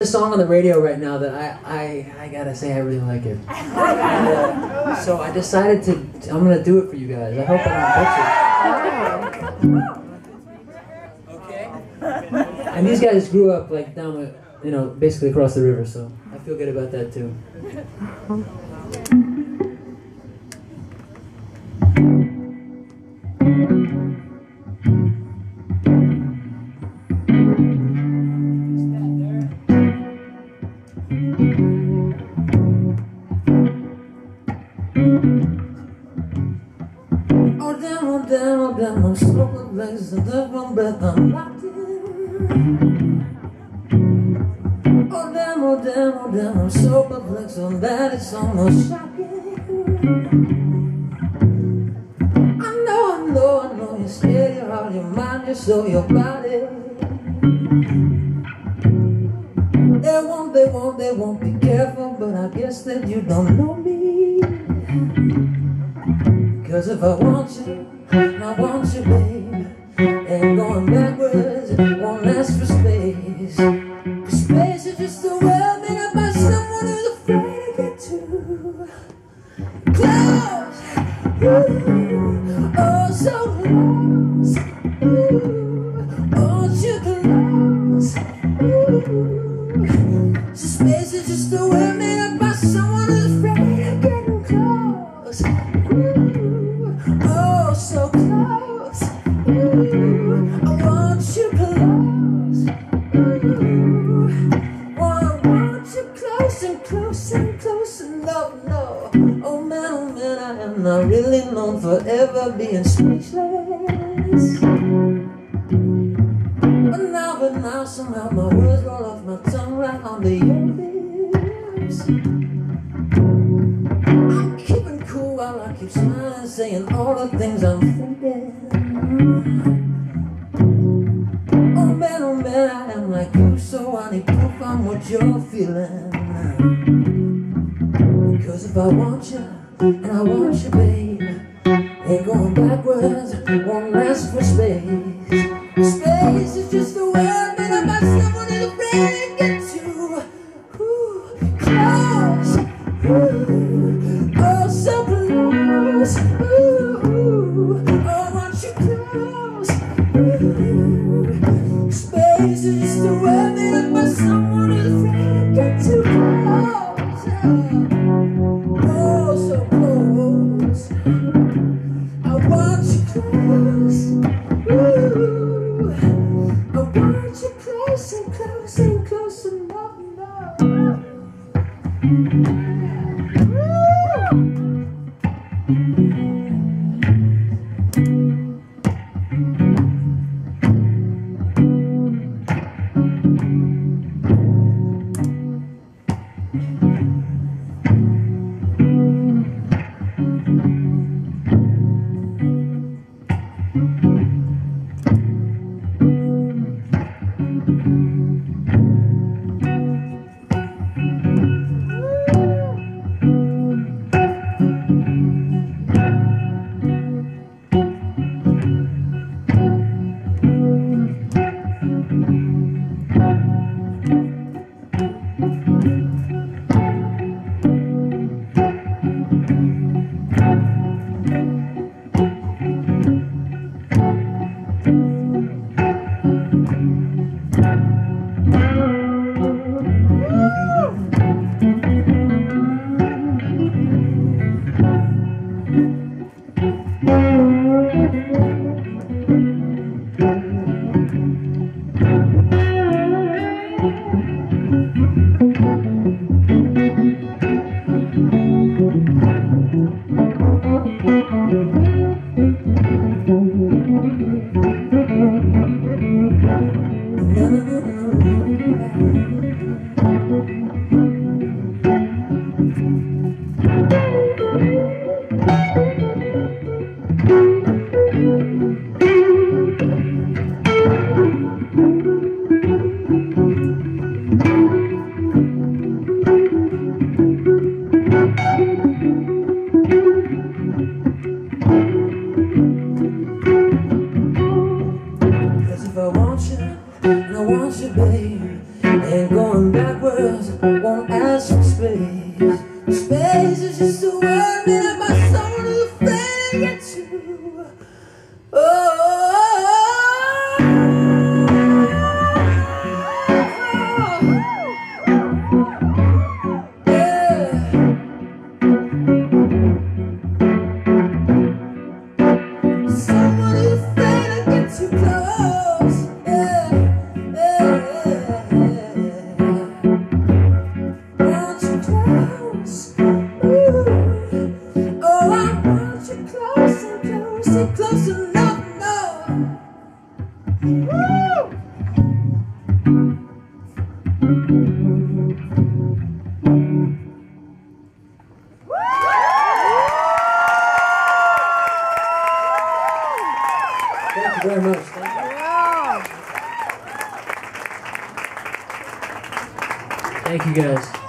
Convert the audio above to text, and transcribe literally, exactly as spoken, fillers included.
A song on the radio right now that I, I, I gotta say I really like it. Uh, so I decided to, I'm gonna do it for you guys. I hope I don't butcher it. Okay. And these guys grew up like down with, you know, basically across the river, so I feel good about that too. I'm smoking legs and the wrong breath, I'm locked in. Oh damn, oh damn, oh damn, I'm so perplexed on that, it's almost shocking. I know, I know, I know, you're scared, your heart, your mind, your soul, your body. They won't, they won't, they won't be careful, but I guess that you don't know me. Cause if I want you, and I want you, babe, and going backwards won't last for space. Cause space is just a world made up by someone who's afraid to get too close. Ooh, oh, so close. Ooh, oh, too close. Ooh, so space is just a world made up by someone who's afraid of getting close. Ooh, oh, so close. Ooh, I want you close. Ooh, oh, I want you close and close and close and love, no. Oh man, oh man, I am not really known for ever being speechless. But now, but now, somehow my words roll off my tongue right on the edges. I'm keeping cool while I keep smiling, saying all the things I'm thinking. Oh man, oh man, I am like you, so I need proof on what you're feeling. Because if I want you, and I want you, babe, ain't going backwards, won't last for space. Space is just a word made up by someone who's afraid to get too close. Ooh, oh, so close. Ooh, oh, won't you close? Ooh, space is just a word made up by someone who's afraid to get too close. Oh, so close. I want you close. Ooh, I want you close and close and close and love, love. Woo! words won't ask for space. Space is just a word made up my soul is afraid to get to. Oh, yeah. Someone is afraid to get too close. Close enough, no. Woo! Woo! Thank you very much. Thank you. Wow. Thank you guys.